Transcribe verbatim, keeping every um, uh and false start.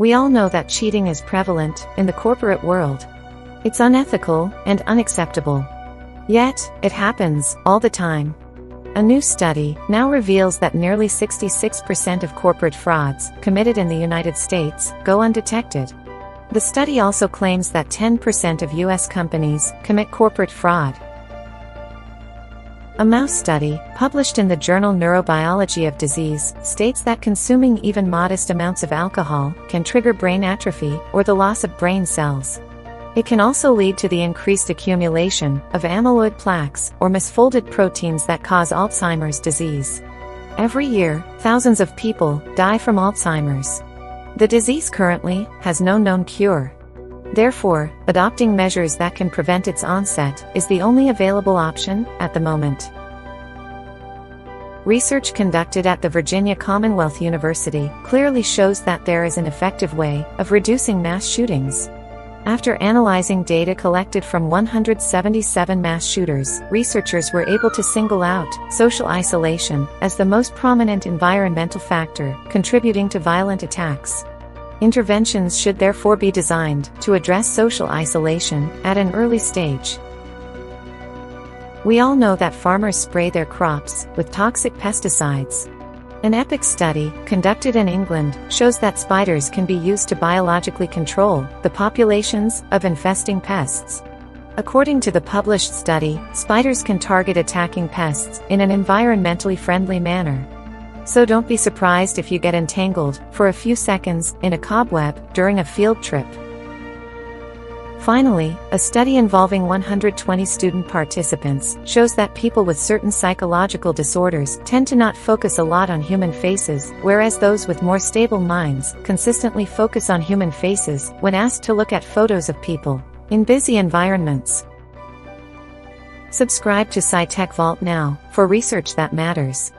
We all know that cheating is prevalent in the corporate world. It's unethical and unacceptable. Yet, it happens all the time. A new study now reveals that nearly sixty-six percent of corporate frauds committed in the United States go undetected. The study also claims that ten percent of U S companies commit corporate fraud. A mouse study, published in the journal Neurobiology of Disease, states that consuming even modest amounts of alcohol can trigger brain atrophy or the loss of brain cells. It can also lead to the increased accumulation of amyloid plaques or misfolded proteins that cause Alzheimer's disease. Every year, thousands of people die from Alzheimer's. The disease currently has no known cure. Therefore, adopting measures that can prevent its onset is the only available option at the moment. Research conducted at the Virginia Commonwealth University clearly shows that there is an effective way of reducing mass shootings. After analyzing data collected from one hundred seventy-seven mass shooters, researchers were able to single out social isolation as the most prominent environmental factor contributing to violent attacks. Interventions should therefore be designed to address social isolation at an early stage. We all know that farmers spray their crops with toxic pesticides. An EPIC study, conducted in England, shows that spiders can be used to biologically control the populations of infesting pests. According to the published study, spiders can target attacking pests in an environmentally friendly manner. So don't be surprised if you get entangled, for a few seconds, in a cobweb during a field trip. Finally, a study involving one hundred twenty student participants shows that people with certain psychological disorders tend to not focus a lot on human faces, whereas those with more stable minds consistently focus on human faces when asked to look at photos of people in busy environments. Subscribe to SciTech Vault now for research that matters.